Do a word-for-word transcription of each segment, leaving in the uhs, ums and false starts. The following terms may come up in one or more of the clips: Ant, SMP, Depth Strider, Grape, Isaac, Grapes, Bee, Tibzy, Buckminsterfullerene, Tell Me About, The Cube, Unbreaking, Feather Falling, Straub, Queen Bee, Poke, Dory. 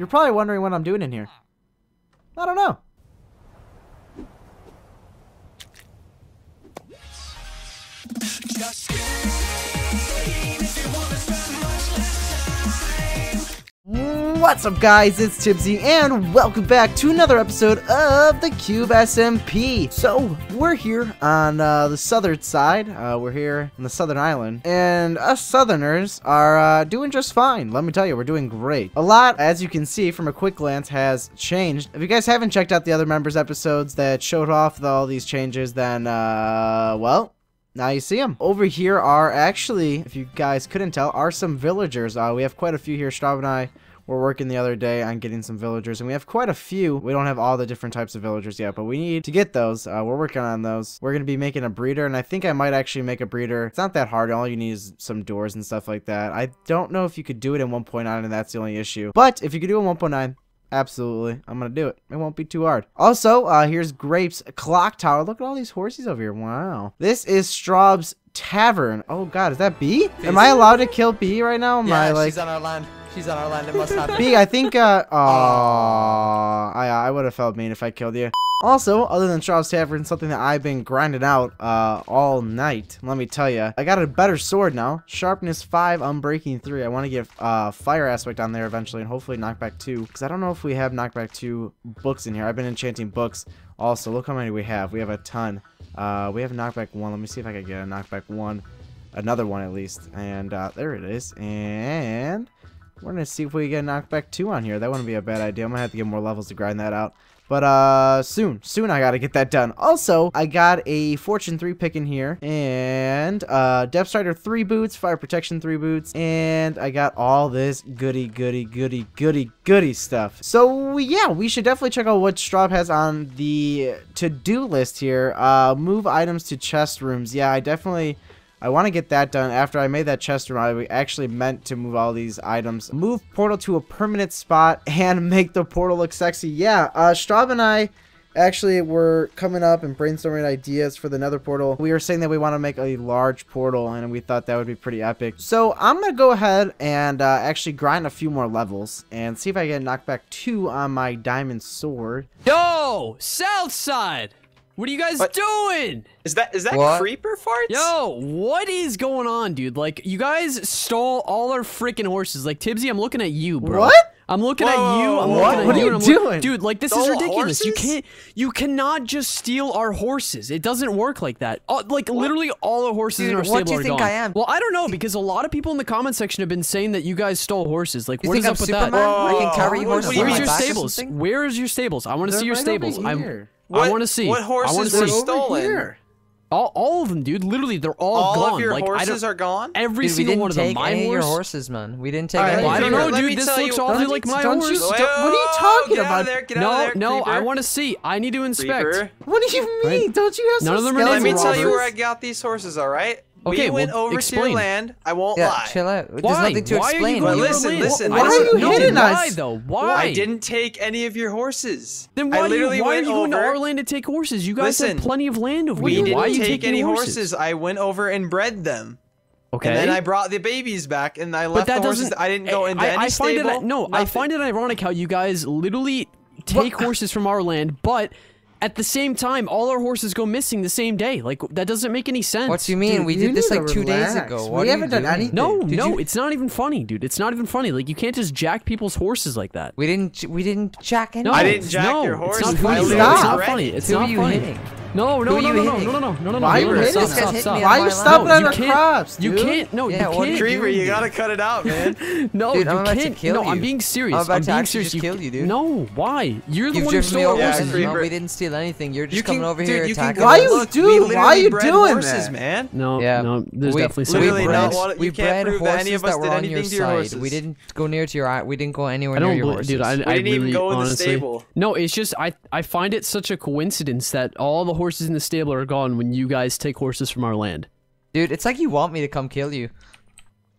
You're probably wondering what I'm doing in here. I don't know. What's up guys, it's Tibzy and welcome back to another episode of The Cube S M P. So we're here on uh, the southern side, uh, we're here on the southern island, and us southerners are uh, doing just fine. Let me tell you, we're doing great. A lot, as you can see from a quick glance, has changed. If you guys haven't checked out the other members episodes that showed off the, all these changes, then uh, well, now you see them. Over here are actually, if you guys couldn't tell, are some villagers. Uh, we have quite a few here. Straub and I were working the other day on getting some villagers, and we have quite a few. We don't have all the different types of villagers yet, but we need to get those. Uh, we're working on those. We're going to be making a breeder, and I think I might actually make a breeder. It's not that hard. All you need is some doors and stuff like that. I don't know if you could do it in one point nine, and that's the only issue. But if you could do it in one point nine... absolutely, I'm gonna do it. It won't be too hard. Also, uh, here's Grapes' clock tower. Look at all these horses over here. Wow. This is Straub's tavern. Oh god, is that Bee? Am I allowed to kill Bee right now? Am yeah, I, like... she's on our land. She's on our land. It must not be. Bee, I think. Uh, oh, I I would have felt mean if I killed you. Also, other than Straub's tavern, something that I've been grinding out uh, all night. Let me tell you, I got a better sword now. Sharpness five, unbreaking three. I want to get uh, fire aspect on there eventually, and hopefully knockback two. Because I don't know if we have knockback two books in here. I've been enchanting books. Also, look how many we have. We have a ton. Uh, we have knockback one. Let me see if I can get a knockback one, another one at least. And uh, there it is. And we're gonna see if we get knockback two on here. That wouldn't be a bad idea. I'm gonna have to get more levels to grind that out. But uh, soon, soon I gotta get that done. Also, I got a Fortune three pick in here, and uh, Depth Strider three boots, Fire Protection three boots, and I got all this goody, goody, goody, goody, goody stuff. So yeah, we should definitely check out what Straub has on the to-do list here. Uh, move items to chest rooms. Yeah, I definitely, I want to get that done. After I made that chest room, I actually meant to move all these items. Move portal to a permanent spot and make the portal look sexy. Yeah, uh, Straub and I actually were coming up and brainstorming ideas for the nether portal. We were saying that we want to make a large portal, and we thought that would be pretty epic. So I'm going to go ahead and uh, actually grind a few more levels and see if I get knockback two on my diamond sword. Yo, south side! What are you guys what? doing? Is that is that what? creeper farts? Yo, what is going on, dude? Like, you guys stole all our freaking horses. Like, Tibzy, I'm looking at you, bro. What? I'm looking Whoa. at you. I'm what? looking at what you. What are you doing? Look, dude, like, this stole is ridiculous. Horses? You can't, you cannot just steal our horses. It doesn't work like that. Uh, like, what? literally all the horses dude, in our stable are gone. What do you think gone. I am? Well, I don't know, because a lot of people in the comment section have been saying that you guys stole horses. Like, what is up with that? I can carry horses. Where's your stables? Where is your stables? I want to see your stables. I'm... What, I want to see. What horses were stolen? All, all of them, dude. Literally, they're all, all gone. All of your like, horses are gone? Every dude, single one of them. My horse? your horses, man. We didn't take all right, any. Well, I don't know, dude. This looks all you, like my horse. You, what are you talking get about? There, get no, there, no. I want to see. I need to inspect. Creeper. What do you mean? Right? Don't you have some None of them are Let me tell you where I got these horses, all right? Okay, we went well, over explain. to your land. I won't yeah, lie. Chill out. There's Why? nothing to Why explain. Well, listen, land? listen. Why, why are you no, hitting us? Why though? Why? Well, I didn't take any of your horses. Then why, I literally why went are you over... going to our land to take horses? You guys listen, had plenty of land over here. We didn't why take, take any horses? horses. I went over and bred them. Okay. And then I brought the babies back, and I left the horses. I didn't go into I, any I find stable. It, no, nothing. I find it ironic how you guys literally take horses from our land, but at the same time, all our horses go missing the same day. Like, that doesn't make any sense. What do you mean? Dude, we did this like two relax. days ago. What we haven't done anything. No, did no, you... it's not even funny, dude. It's not even funny. Like, you can't just jack people's horses like that. We didn't. We didn't jack anything. No, I didn't jack no, your horse. It's not funny. It's not funny. It's Who not are you funny. Hitting? No, no, no, no, no, no, no, no, no, no. Why are you stopping at our crops? You can't. No, you can't. Dreamer, you gotta cut it out, man. No, you can't. No, I'm being serious. I'm about to actually just kill you, dude. No, why? You're the one who stole our horses. No, we didn't steal anything. You're just you coming can, over dude, here attacking. Why you do? Why are you doing horses, that? man? No, yeah, no. There's we, definitely something. We bred, want, we bred horses that, any of us that were did on your side. Horses. We didn't go near to your. We didn't go anywhere I don't near your horses. Dude, I, we I didn't really, even go in honestly, the stable. No, it's just I. I find it such a coincidence that all the horses in the stable are gone when you guys take horses from our land. Dude, it's like you want me to come kill you.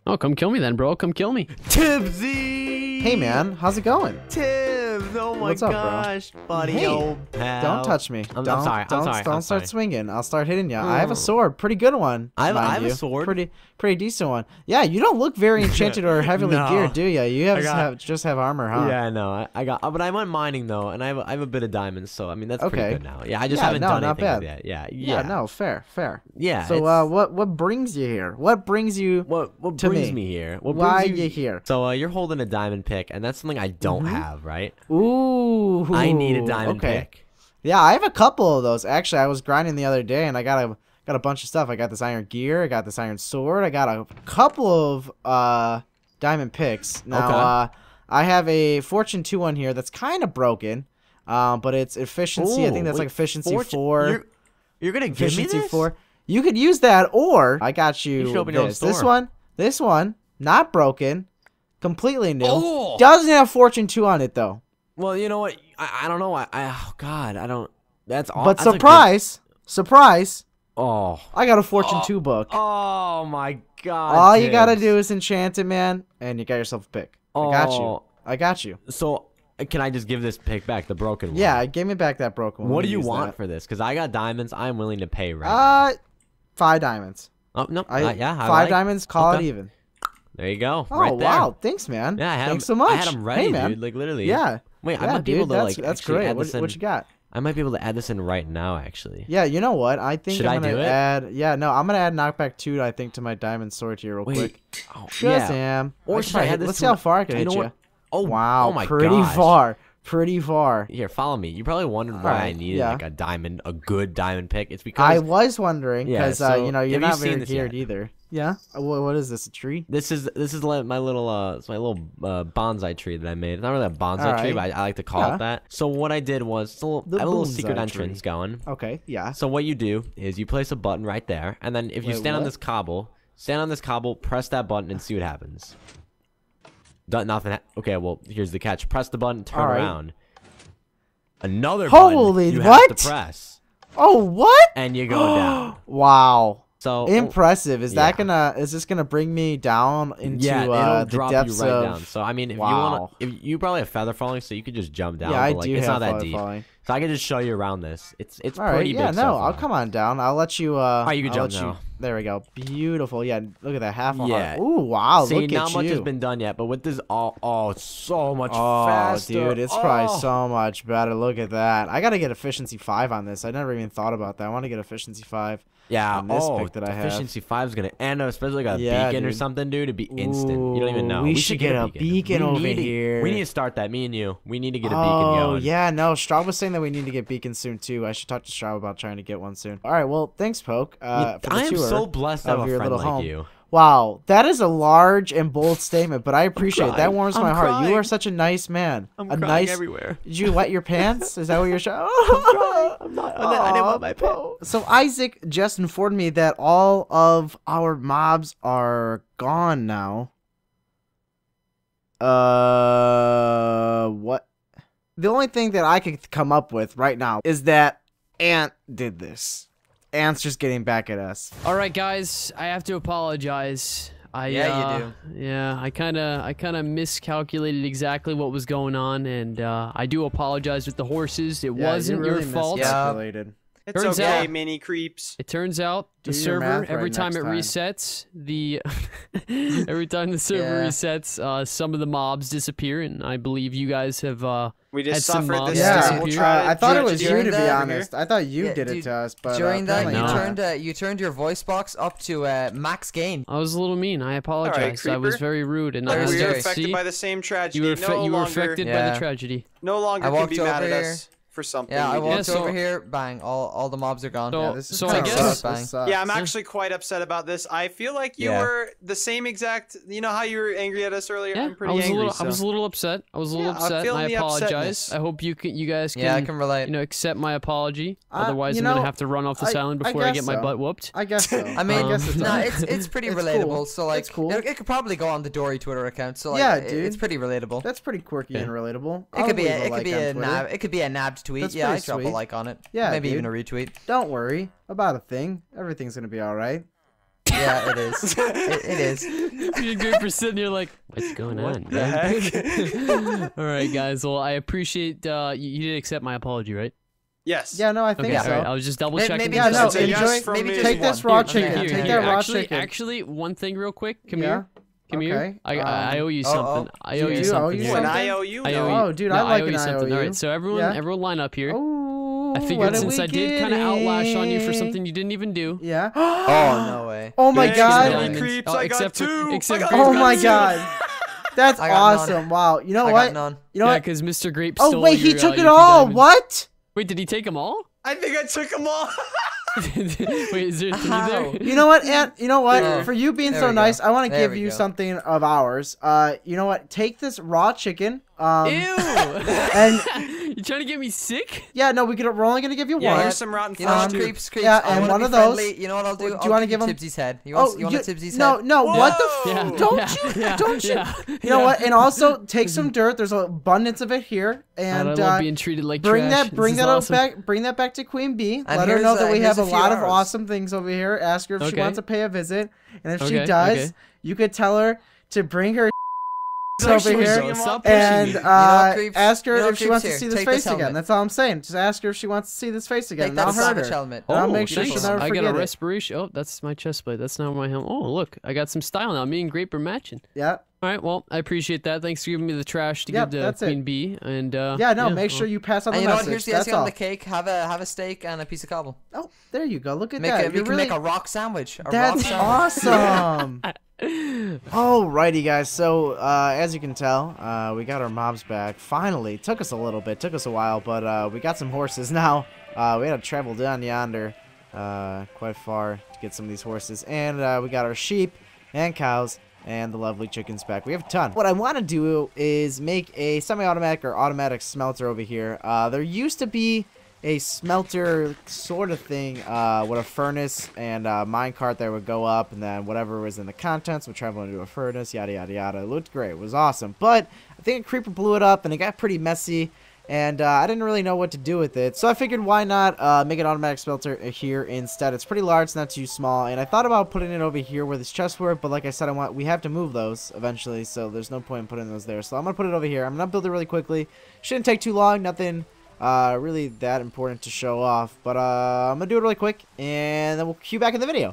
Oh, come kill me then, bro. Come kill me. Tibzy. Hey man, how's it going? Tib. Oh my What's up, gosh, bro? buddy. Hey, oh, pal. Don't touch me. I'm, don't, I'm sorry. I'm don't, sorry. Don't I'm start sorry. swinging. I'll start hitting you. Mm. I have a sword. Pretty good one. I have, I have a sword. Pretty, pretty decent one. Yeah, you don't look very enchanted or heavily no. geared, do you? You have, got, have just have armor, huh? Yeah, no, I know. I got, but I'm on mining though, and I have, I have a bit of diamonds, so I mean that's okay. pretty good now. Yeah, I just yeah, haven't no, done not anything yet. Yeah, yeah, yeah. No, fair, fair. Yeah. So, uh, what what brings you here? What brings you? What what to brings me, me here? What Why brings you, you here? So uh, you're holding a diamond pick, and that's something I don't mm-hmm. have, right? Ooh. I need a diamond okay. pick. Yeah, I have a couple of those. Actually, I was grinding the other day, and I got a got a bunch of stuff. I got this iron gear. I got this iron sword. I got a couple of uh diamond picks. Now, okay. uh, I have a fortune two one here that's kind of broken, um, but it's efficiency. Ooh, I think that's like efficiency fortune, four. You're, you're gonna give me this? four. You could use that, or I got you, you this. This one, this one, not broken, completely new. Oh. Doesn't have fortune two on it though. Well, you know what? I, I don't know. I, I oh god, I don't. That's all. But that's surprise, good... surprise. Oh, I got a fortune oh. two book. Oh my god! All dude. you gotta do is enchant it, man, and you got yourself a pick. Oh. I got you. I got you. So. Can I just give this pick back, the broken one? Yeah, give me back that broken one. What do you want that. for this? Because I got diamonds. I'm willing to pay right uh, now. Five diamonds. Oh, no. I, uh, yeah, I Five like. diamonds, call okay. it even. There you go. Oh, right there. wow. Thanks, man. Yeah, I had Thanks him, so much. I had them ready, hey, man. dude. Like, literally. Yeah. Wait, yeah, I might be able to, that's, like, that's great. What, what you got? I might be able to add this in right now, actually. Yeah, you know what? I think Should I'm going to add... Yeah, no, I'm going to add knockback two, I think, to my diamond sword here real Wait. quick. Oh, yeah. Shazam. Or should I add this? Let's see how far I can hit you. Oh wow! Oh my pretty gosh. far, pretty far. Here, follow me. You probably wondered why right, I needed yeah. like a diamond, a good diamond pick. It's because I was wondering because yeah, so uh, you know you're not you very geared yet? either. Yeah. What, what is this? A tree? This is this is my little uh, it's my little uh, bonsai tree that I made. It's not really a bonsai right. tree, but I, I like to call yeah. it that. So what I did was it's a little, I have a little secret tree. entrance going. Okay. Yeah. So what you do is you place a button right there, and then if Wait, you stand what? on this cobble, stand on this cobble, press that button, and see what happens. Nothing. Okay, well, here's the catch. Press the button, turn right. around. Another Holy button you what? have to press. Oh, what? And you go down. Wow. So impressive. Is yeah. that gonna? Is this gonna bring me down into yeah, uh, the depths right of? Down. So I mean, if wow. you want, if you probably have feather falling, so you could just jump down. Yeah, but, like, I do It's have not that deep. Falling. So I can just show you around this. It's it's All pretty right, yeah, big. Yeah, no, so I'll come on down. I'll let you. Uh, oh, you can I'll jump now. You, there we go. Beautiful. Yeah, look at that half a yeah. heart. Ooh, wow. See, look not at much you. has been done yet, but with this, all oh, oh, so much oh, faster. Dude, it's oh. probably so much better. Look at that. I gotta get efficiency five on this. I never even thought about that. I want to get efficiency five. Yeah, this oh, pick that I have. Efficiency five is gonna end up, especially got a yeah, beacon dude. or something, dude. It'd be instant. Ooh, you don't even know. We, we should get, get a beacon, beacon over to, here. We need to start that. Me and you. We need to get a beacon oh, going. Oh yeah, no. Straub was saying that we need to get beacons soon too. I should talk to Straub about trying to get one soon. All right. Well, thanks, Poke. Uh, yeah, for the I am so blessed to have a friend like home. you. Wow, that is a large and bold statement, but I appreciate it. That warms I'm my heart. Crying. You are such a nice man. I'm a crying nice... everywhere. Did you wet your pants? Is that what you're showing? Oh. I'm crying. I'm not. I'm not I didn't wet my pants. So Isaac just informed me that all of our mobs are gone now. Uh, what? The only thing that I could come up with right now is that Ant did this. Ant's just getting back at us. All right, guys, I have to apologize. I, yeah, uh, you do. Yeah, I kind of, I kind of miscalculated exactly what was going on, and uh, I do apologize with the horses. It yeah, wasn't you really your fault. Miscalculated. Yeah. It's turns okay, out, mini creeps. It turns out the do server every right time it time. resets, the every time the server yeah. resets, uh, some of the mobs disappear, and I believe you guys have. Uh, we just had suffered some mobs this. Yeah, we'll try. I thought it was you, to be honest. I thought you yeah, did dude, it to us, but during uh, that you turned uh, you turned your voice box up to uh, max gain. I was a little mean. I apologize. Right, I was very rude, and I was we were affected see, by the same tragedy. You were, no you were longer, affected yeah. by the tragedy. No longer can be mad at us. For something. Yeah, I walked yeah, so, over here, bang, all all the mobs are gone. So, yeah, this is so I guess, bang. yeah, I'm actually quite upset about this. I feel like you yeah. were the same exact, you know how you were angry at us earlier? Yeah, I'm pretty I was angry. A little, so. I was a little upset. I was a little yeah, upset, and I apologize. Upsetness. I hope you can, you guys can, yeah, I can relate. You know, accept my apology. Uh, Otherwise, I'm know, gonna have to run off this I, island before I, I get so. my butt whooped. I guess so. I mean, um, I guess it's, nah, it's it's pretty it's relatable. Cool. So like, it's cool. it, it could probably go on the Dory Twitter account. So like, yeah, dude, it's pretty relatable. That's pretty quirky and relatable. It could be it could be a nab it could be a nabbed. tweet. That's yeah, I drop a like on it. Yeah, maybe dude. even a retweet. Don't worry about a thing. Everything's gonna be all right. Yeah, it is. It, it is. You're good for sitting here like, what's going what on? The heck? All right, guys. Well, I appreciate uh, you, you did accept my apology, right? Yes. Yeah, no, I think okay, so. All right. I was just double checking. Maybe, yeah, no, enjoy, yes maybe take, take this raw chicken. Here, take here. that raw actually, chicken. Actually, one thing real quick. Come yeah. here. Come okay. here. I, um, I owe you something. Oh, oh. I owe you, you something. Owe you something? An I O U? I owe you. Oh, dude, no, I like I owe you an something. I O U. All right, so everyone, yeah. everyone line up here. Oh, I figured since I did kind of outlash on you for something you didn't even do. Yeah. Oh, no way. Oh, my God. Creeps, I got two. Oh, my God. That's awesome. Wow. You know what? You know what? Yeah, because Mister Grape stole your Oh, wait, he took it all. What? Wait, did he take them all? I think I took them all. Wait, is there three there? You know what, Ant? You know what? Yeah. For you being there so nice, go. I want to give you go. something of ours. Uh, you know what? Take this raw chicken. Um, Ew! And you trying to get me sick? Yeah, no, we could, we're only gonna give you yeah, one. Yeah, here's some rotten flesh. Um, creeps, creeps. Yeah, and one of those. Friendly. You know what I'll do? Do I'll you want to give him Tibsy's head? You want, oh, you want you, a Tibsy's no, head? No, no. What the? Yeah, don't yeah, you? Yeah, don't yeah, you? Yeah, you know yeah. what? And also take some dirt. There's an abundance of it here, and I love uh, being treated like bring trash. that, bring this that awesome. back, bring that back to Queen Bee. And let her know that we have a lot of awesome things over here. Ask her if she wants to pay a visit, and if she does, you could tell her to bring her. over here so and uh, you know, ask her you know, if she wants here. to see this Take face this again. That's all I'm saying. Just ask her if she wants to see this face again. Take that savage helmet. Oh, I'll make sure she'll never I got a respiration. It. Oh, that's my chest plate. That's not my helmet. Oh, look. I got some style now. Me and Grape are matching. Yeah. All right. Well, I appreciate that. Thanks for giving me the trash to yep, give to Queen it. Bee. And uh, yeah, no, yeah, make well. sure you pass on the and you message. Know what? Here's the icing on the cake. Have a have a steak and a piece of cobble. Oh, there you go. Look at that. You can make a rock sandwich. That's awesome. Alrighty, guys, so uh, as you can tell, uh, we got our mobs back finally. Took us a little bit, took us a while, but uh, we got some horses now. Uh, we had to travel down yonder uh, quite far to get some of these horses, and uh, we got our sheep and cows and the lovely chickens back. We have a ton. What I want to do is make a semi-automatic or automatic smelter over here. Uh, there used to be a smelter sort of thing uh, with a furnace and a minecart that would go up, and then whatever was in the contents would travel into a furnace, yada, yada, yada. It looked great. It was awesome. But I think a creeper blew it up, and it got pretty messy, and uh, I didn't really know what to do with it. So I figured why not uh, make an automatic smelter here instead. It's pretty large. It's not too small. And I thought about putting it over here where these chests were, but like I said, I want we have to move those eventually, so there's no point in putting those there. So I'm going to put it over here. I'm going to build it really quickly. Shouldn't take too long. Nothing Uh, really that important to show off, but uh, I'm gonna do it really quick, and then we'll cue back in the video.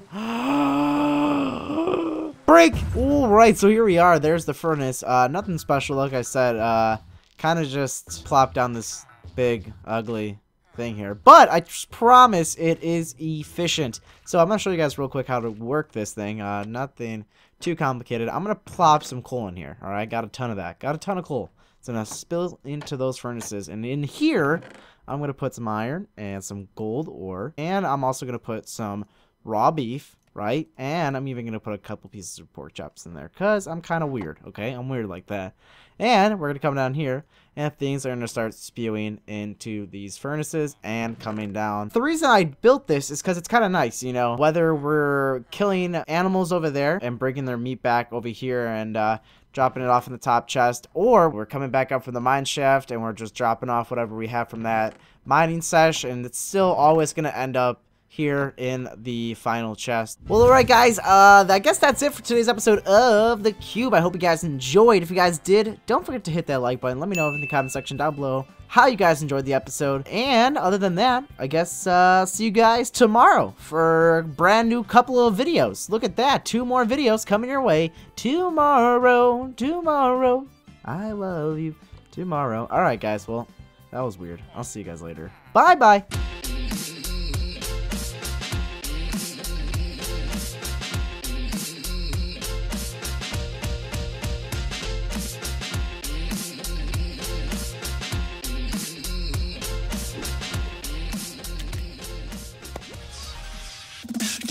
Break! Alright, so here we are. There's the furnace. Uh, nothing special, like I said. Uh, kind of just plop down this big, ugly thing here, but I promise it is efficient. So I'm gonna show you guys real quick how to work this thing. Uh, nothing too complicated. I'm gonna plop some coal in here. All right, got a ton of that. Got a ton of coal. It's going to spill into those furnaces. And in here, I'm going to put some iron and some gold ore. And I'm also going to put some raw beef, right? And I'm even going to put a couple pieces of pork chops in there because I'm kind of weird, okay? I'm weird like that. And we're going to come down here, and things are going to start spewing into these furnaces and coming down. The reason I built this is because it's kind of nice, you know, whether we're killing animals over there and bringing their meat back over here and uh, dropping it off in the top chest, or we're coming back up from the mine shaft and we're just dropping off whatever we have from that mining sesh, and it's still always going to end up here in the final chest. Well, alright guys, uh, I guess that's it for today's episode of The Cube. I hope you guys enjoyed. If you guys did, don't forget to hit that like button. Let me know in the comment section down below how you guys enjoyed the episode. And other than that, I guess uh, see you guys tomorrow for a brand new couple of videos. Look at that, two more videos coming your way tomorrow, tomorrow. I love you tomorrow. Alright guys, well, that was weird. I'll see you guys later. Bye-bye.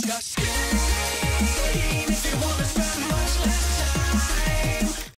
Just